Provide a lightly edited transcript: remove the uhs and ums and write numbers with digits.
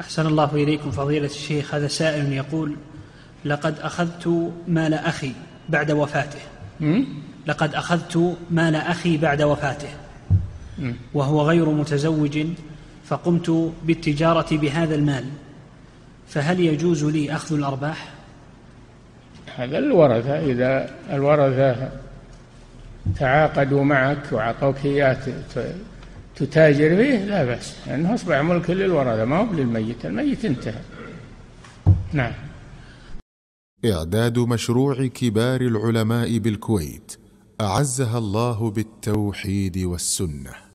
أحسن الله إليكم فضيلة الشيخ. هذا سائل يقول: لقد أخذت مال أخي بعد وفاته، لقد أخذت مال أخي بعد وفاته وهو غير متزوج، فقمت بالتجارة بهذا المال، فهل يجوز لي أخذ الأرباح؟ هذا الورثة، إذا الورثة تعاقدوا معك وعطوك إياه تتاجر به لا بأس، لأنه أصبح ملك للورثة، ما هو للميت، الميت انتهى. نعم. إعداد مشروع كبار العلماء بالكويت أعزها الله بالتوحيد والسنة.